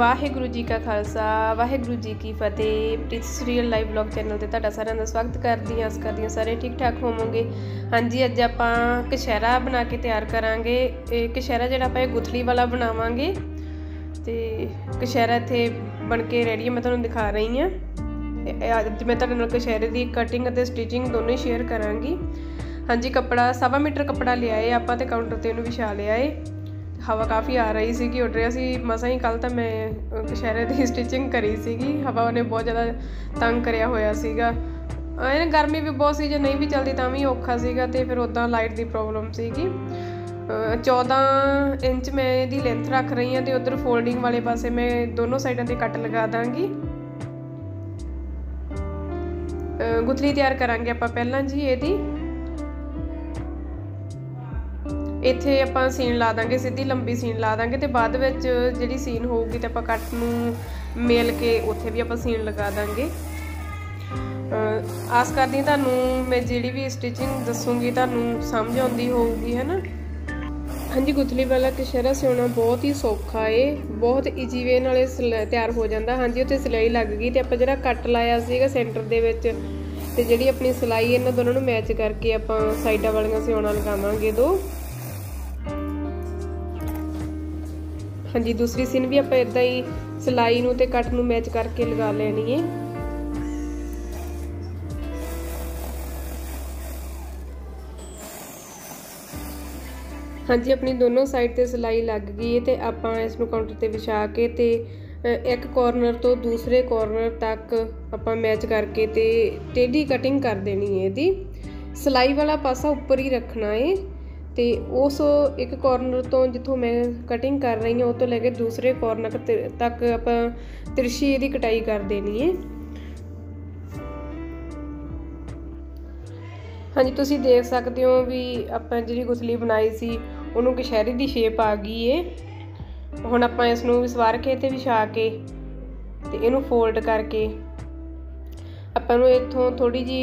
ਵਾਹਿਗੁਰੂ ਜੀ ਕਾ ਖਾਲਸਾ ਵਾਹਿਗੁਰੂ ਜੀ ਕੀ ਫਤਿਹ। Preet real live vlog channel ਤੇ ਤੁਹਾਡਾ ਸਾਰਿਆਂ ਦਾ ਸਵਾਗਤ ਕਰਦੀ ਹਾਂ। ਆਸ ਕਰਦੀ ਹਾਂ ਸਾਰੇ ਠੀਕ ਠਾਕ ਹੋਵੋਗੇ। ਹਾਂਜੀ, ਅੱਜ ਆਪਾਂ ਕਛਹਿਰਾ ਬਣਾ ਕੇ ਤਿਆਰ ਕਰਾਂਗੇ। ਇਹ ਕਛਹਿਰਾ ਜਿਹੜਾ ਆਪਾਂ ਇਹ ਗੁਥਲੀ ਵਾਲਾ ਬਣਾਵਾਂਗੇ ਤੇ ਕਛਹਿਰਾ ਇੱਥੇ ਬਣ ਕੇ ਰੈਡੀ ਹੈ। ਮੈਂ ਤੁਹਾਨੂੰ ਦਿਖਾ ਰਹੀ ਹਾਂ। ਅੱਜ ਮੈਂ ਤੁਹਾਡੇ ਨਾਲ ਕਛਹਿਰੇ ਦੀ ਕਟਿੰਗ ਅਤੇ ਸਟਿਚਿੰਗ ਦੋਨੋਂ ਹੀ ਸ਼ੇਅਰ ਕਰਾਂਗੀ। ਹਾਂਜੀ, ਕੱਪੜਾ 1.5 ਮੀਟਰ ਕੱਪੜਾ ਲਿਆਏ ਆਪਾਂ ਤੇ ਕਾਊਂਟਰ ਤੇ ਉਹਨੂੰ ਵਿਛਾ ਲਿਆਏ। हवा काफ़ी आ रही सी कि उड़ रही सी। मसा ही कल तो मैं कछहरे की स्टिचिंग करी सी। हवा ने बहुत ज़्यादा तंग करया होया सीगा। गर्मी भी बहुत सी, जो नहीं भी चलती तो भी औखा सीगा। तो फिर उदा लाइट की प्रॉब्लम सीगी। 14 इंच मैं इसकी लेंथ रख रही हूँ। तो उधर फोल्डिंग वाले पास मैं दोनों साइडों पर कट लगा दाँगी। गुथली तैयार करांगे आपां पहलां जी। इहदी ਇੱਥੇ ਆਪਾਂ ਸੀਨ ਲਾ ਦਾਂਗੇ, ਸਿੱਧੀ ਲੰਬੀ ਸੀਨ ਲਾ ਦਾਂਗੇ। ਤੇ ਬਾਅਦ ਵਿੱਚ ਜਿਹੜੀ ਸੀਨ ਹੋਊਗੀ ਤੇ ਆਪਾਂ ਕੱਟ ਨੂੰ ਮੇਲ ਕੇ ਉੱਥੇ ਵੀ ਆਪਾਂ ਸੀਨ ਲਗਾ ਦਾਂਗੇ। ਆਸ ਕਰਦੀ ਤੁਹਾਨੂੰ ਮੈਂ ਜਿਹੜੀ ਵੀ ਸਟਿਚਿੰਗ ਦੱਸੂਗੀ ਤੁਹਾਨੂੰ ਸਮਝ ਆਉਂਦੀ ਹੋਊਗੀ, ਹੈ ਨਾ। ਹਾਂਜੀ, ਗੁਥਲੀ ਵਾਲਾ ਕਛਹਿਰਾ ਸਿਉਣਾ ਬਹੁਤ ਹੀ ਸੌਖਾ ਏ, ਬਹੁਤ ਈਜੀ ਵੇ ਨਾਲ ਤਿਆਰ ਹੋ ਜਾਂਦਾ। ਹਾਂਜੀ, ਉੱਥੇ ਸਿਲਾਈ ਲੱਗ ਗਈ ਤੇ ਆਪਾਂ ਜਿਹੜਾ ਕੱਟ ਲਾਇਆ ਸੀਗਾ ਸੈਂਟਰ ਦੇ ਵਿੱਚ ਤੇ ਜਿਹੜੀ ਆਪਣੀ ਸਿਲਾਈ ਇਹਨਾਂ ਦੋਨਾਂ ਨੂੰ ਮੈਚ ਕਰਕੇ ਆਪਾਂ ਸਾਈਡਾਂ ਵਾਲੀਆਂ ਸਿਉਣਾ ਲਗਾਵਾਂਗੇ ਦੋ। हाँ जी, दूसरी सीन भी आप इदा ही सिलाई नूं ते कट नूं मैच करके लगा लेनी है। हाँ जी, अपनी दोनों साइड ते सिलाई लग गई है। तो आप इस काउंटर ते विछा के ते एक कॉर्नर तो दूसरे कॉर्नर तक आप मैच करके ते टेढ़ी कटिंग कर देनी है। दी सिलाई वाला पासा उपर ही रखना है। तो उस एक कॉर्नर तो जितों मैं कटिंग कर रही हूँ वो तो लैके दूसरे कॉर्नर तक आप तिरछी इसकी कटाई कर देनी है। हाँ जी, तुसी देख सकते हो भी आपां जिहड़ी गुथली बनाई सी उहनूं कछहरी दी शेप आ गई है। हुण आपां इस नूं विसवार के ते विछा के ते इहनूं फोल्ड करके आपां नूं इत्थों थोड़ी जी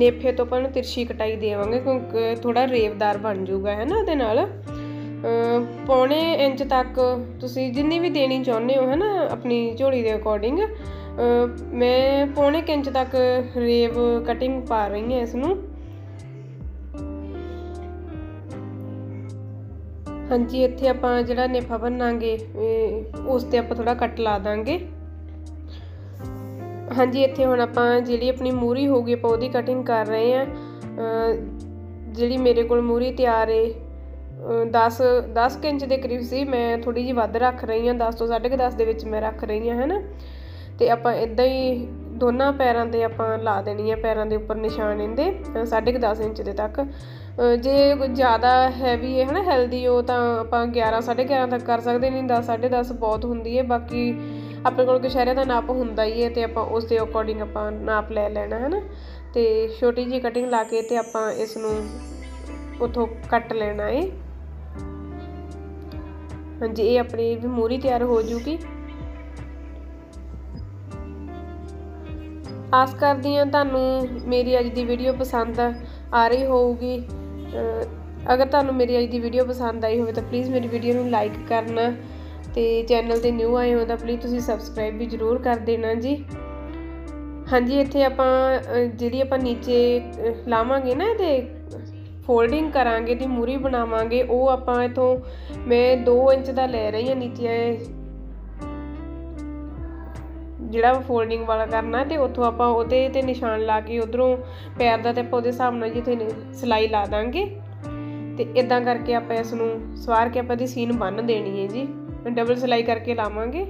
नेफे तो अपन तिरछी कटाई देवांगे क्योंकि थोड़ा रेवदार बन जूगा, है ना। ते नाल 1.25 इंच तक तुसी जिन्नी भी देनी चाहते हो, है ना, अपनी झोली के अकॉर्डिंग। मैं 1.25 इंच तक रेव कटिंग पा रही हूँ इसनूं। हाँ जी, इत्थे आपां जिहड़ा नेफा बनांगे उस ते आपां थोड़ा कट ला दांगे। हाँ जी, इत्थे हुण आपां जिहड़ी अपनी मूहरी होगी आपां उहदी कटिंग कर रहे हैं। जिहड़ी मेरे कोल मूहरी तैयार है 10 इंच के करीब सी। मैं थोड़ी जी वध रख रही हूँ, 10 तो 10.5 दे विच मैं रख रही हूँ, है ना। तो आपां इदां ही दोनों पैरां ते आपां ला देनी है। पैरां दे उपर निशान इहदे 10.5 इंच दे तक। जे ज़्यादा हैवी है ना, हैल्दी हो तो आपां 11 साढ़े 11 तक कर सकते, नहीं 10 साढ़े 10 बहुत होंदी है। बाकी अपने को कछहरे का नाप होंदा ही है तो आपां उस दे अकॉर्डिंग आपां नाप ले लैना, है ना। तो छोटी जी कटिंग ला के ते आपां इस नूं उथों कट लेना है। हाँ जी, ये अपनी भी मूहरी तैयार हो जूगी। आस करदी हां तुहानूं मेरी अज दी वीडियो पसंद आ रही होगी। अगर तुहानूं मेरी अज दी वीडियो पसंद आई हो तो प्लीज़ मेरी वीडियो नूं लाइक करना। तो चैनल ते न्यू आए हो तो प्लीज़ तुसीं सबसक्राइब भी जरूर कर देना जी। हाँ जी, इत्थे आपां जिहड़ी आपां नीचे लावांगे ना ते फोल्डिंग करांगे ते मूहरी बनावांगे वो आपां इथों मैं 2 इंच दा ले रही हां नीचे जिहड़ा फोल्डिंग वाला करना। तो उतों आपां उहदे ते निशान ला के उधरों पैर दा ते आपां उहदे हिसाब नाल जिथे सिलाई ला दांगे। तो इदां करके आपां इस नूं सवार के आपां दी सीन बन देनी है जी। डबल सिलाई करके लावांगे।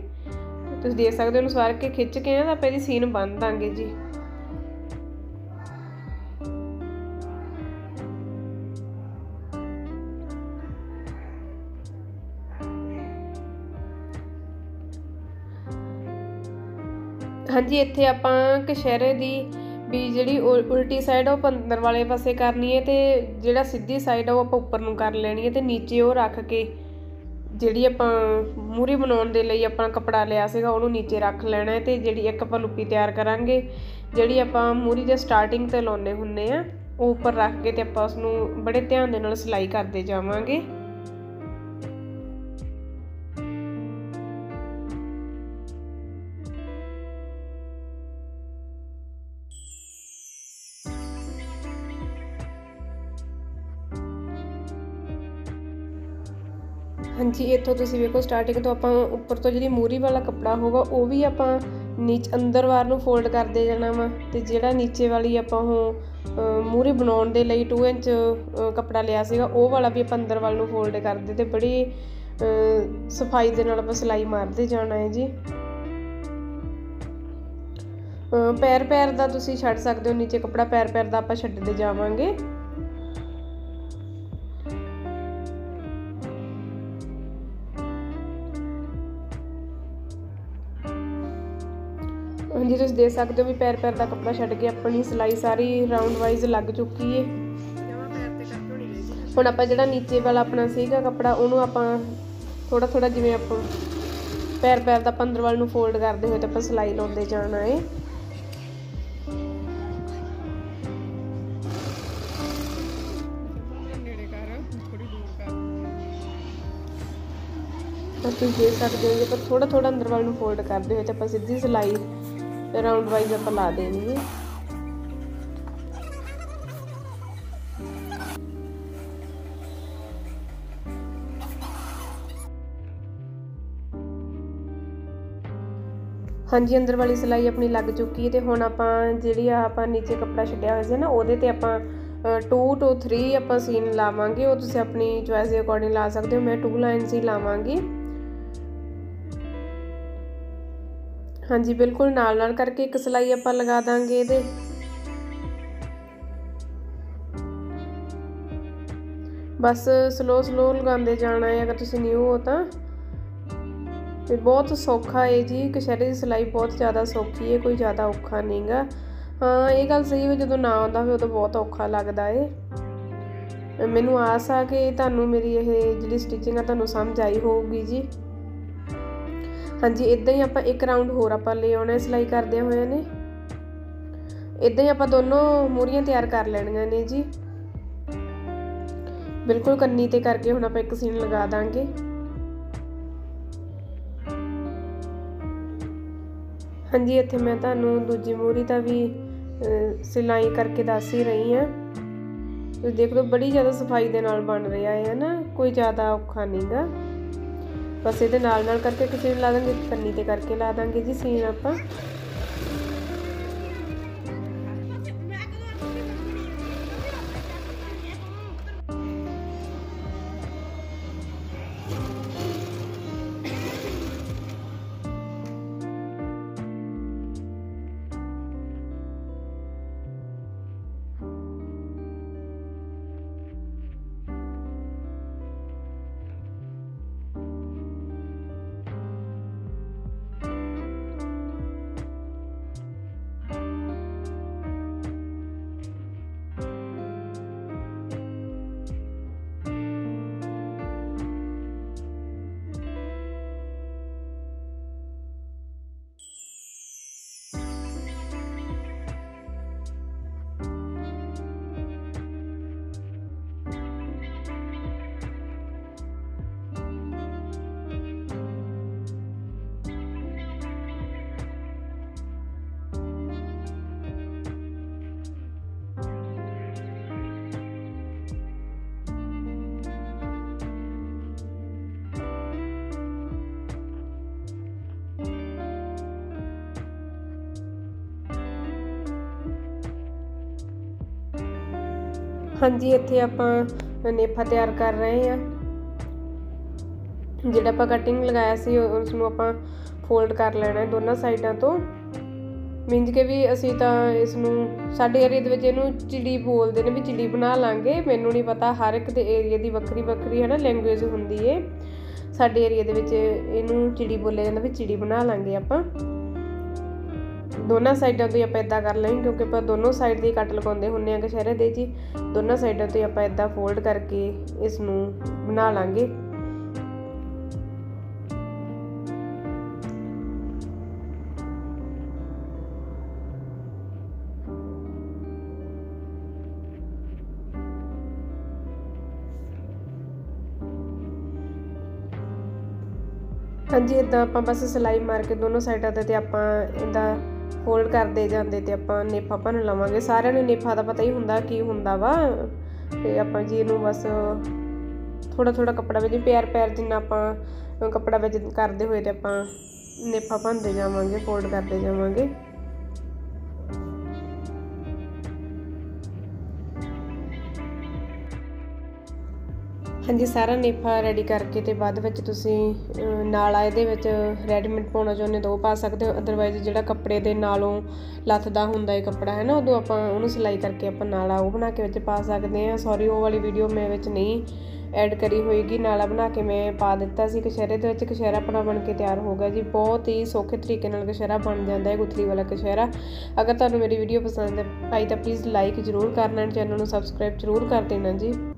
तुसीं देख सकदे हो सवार के खिच के ना आपां इहदी सीन बन दांगे जी। हाँ जी, इत्थे आपां कछहरे दी भी जिहड़ी उल्टी साइड वो अंदर वाले पासे करनी है। तो जिहड़ा सीधी साइड वो आपां उपर नूं कर लैणी है। तो नीचे वो रख के जिहड़ी आपां मूहरी बनाउण दे लई आपां कपड़ा लिया सीगा उहनूं नीचे रख लेना है। तो जिहड़ी एक आपां लुपी तैयार करांगे जिहड़ी आपां मूहरी दे स्टार्टिंग ते लाउने हुंने आ वो उपर रख के ते आपां उस नूं बड़े ध्यान दे नाल सिलाई करदे जावांगे। हाँ जी इतों तुसीं वेखो स्टार्टिंग तो आपां उपर तो जिहड़ी मूहरी वाला कपड़ा होगा वो भी आपां नीचे अंदर वार नूं फोल्ड करदे जाना वा ते जिहड़ा नीचे वाली आपां मूहरी बनाउण दे लई 2 इंच कपड़ा लिया सीगा वो वाला भी आपां अंदर वाल नूं फोल्ड करदे ते बड़ी सफाई दे नाल आपां सिलाई मारदे जाना है जी। पैर पैर दा तुसीं छड्ड सकदे हो नीचे कपड़ा, पैर पैर दा आपां छड्डदे जावांगे। जी तुसीं देख सकदे हो भी पैर पैर दा कपड़ा छड्ड के अपनी सिलाई सारी राउंड वाइज लग चुकी है। हुण आपां जिहड़ा नीचे वाला अपना सीगा कपड़ा उहनूं आपां थोड़ा थोड़ा जिवें आपां पैर पैर दा पंदर वाल नूं फोल्ड करदे होए ते आपां सिलाई लाउंदे जाना है। तुसीं देख सकदे हो पर थोड़ा थोड़ा अंदर वाल नूं फोल्ड करदे होए ते आपां सिद्धी सिलाई राउंड वाइज आप ला देंगे। हाँ जी अंदर वाली सिलाई अपनी लग चुकी है तो हुण आपां जिहड़ी आपां नीचे कपड़ा छड्डिया होया सी ना उहदे ते आपां 2 to 3 आपां सीन लावांगे। वो तुसीं अपनी चॉइस दे अकॉर्डिंग ला सकदे हो। मैं 2 लाइन्स ही लावांगी। हाँ जी बिल्कुल नाल नाल करके एक सिलाई आपां लगा दांगे इहदे। बस स्लो स्लो लगाते जाना है। अगर तुसीं न्यू हो तो बहुत सौखा है जी। कछहरे की सिलाई बहुत ज़्यादा सौखी है, कोई ज़्यादा औखा नहीं गा। हाँ ये गल सही है जो ना आता फिर उदों बहुत औखा लगता है। मैनू आस आ कि तुहानू मेरी यह जिहड़ी स्टिचिंग आ तुहानू समझ आई होगी जी। हाँ जी इदां ही आपां एक राउंड होर आपां ले आउणा सिलाई करदे होए ने। इदां ही आपां दोनों मूहरियां तैयार कर लेणियां ने जी। बिल्कुल कन्नी ते करके हुण आपां एक सीन लगा दांगे। हाँ जी इत्थे मैं तुहानू दूजी मूहरी दा भी सिलाई करके दस ही रही हाँ। तुसीं देख लो बड़ी ज़्यादा सफाई दे नाल बन रहा है ना, कोई ज़्यादा औखा नहीं गा। बस ये नाल नाल करके एक सीन ला देंगे, कन्नी ते करके ला देंगे जी सीन आपां। हाँ जी इत्थे आपां नेफा तैयार कर रहे हैं। जिहड़ा आपां कटिंग लगाया सी उसनूं आपां फोल्ड कर लेना है दोनों साइडां तो। मिंज के भी असीं तां इसनूं साडे एरिया दे विच इहनूं चिड़ी बोलदे ने, भी चिड़ी बना लांगे। मैनूं नहीं पता, हर एक दे एरिया दी वक्री वक्री है ना लैंग्वेज हुंदी है। साडे एरिया दे विच इहनूं चिड़ी बोलिया जांदा, भी चिड़ी बना लांगे आपां। दोनों साइडों तो आप इदा कर लेंगे क्योंकि आप दोनों साइड की कट लगाते होंगे हैं कछहरे दे जी। दोनों साइडों तो आप इदा फोल्ड करके इसनू बना लांगे। हाँ जी इदा आप बस सिलाई मार के दोनों साइडों पर आप इदा फोल्ड करते जाते तो आप नेफा भन लवेंगे। सारे नेफा का पता ही होंगे की होंगे वा। तो आप जी बस थोड़ा थोड़ा कपड़ा वे पैर पैर जिन्ना आप कपड़ा वे करते हुए तो आप नेफा भरते जावांगे, फोल्ड करते जावांगे। हाँ जी, सारा नेफा रेडी करके तो बाद विच तुसीं नाल इहदे विच रेडीमेड पाउणा चाहुंदे तो पा सकते हो, अदरवाइज जो कपड़े के नालों लथदा हुंदा है कपड़ा है ना, उदों आपां उहनूं सिलाई करके आपां नाला वो बना के विच पा सकते हैं। सॉरी वो वाली वीडियो मैं विच नहीं ऐड करी होएगी, नाला बना के मैं पा दिता सी कचहरे दे विच। कचहरा अपना बन के तैयार हो गया जी, बहुत ही सौखे तरीके नाल कचहरा बन जाता है, गुथली वाला कचहरा। अगर तुहानूं मेरी वीडियो पसंद आई तो प्लीज़ लाइक जरूर करना, चैनल नूं सबसक्राइब जरूर कर देना जी।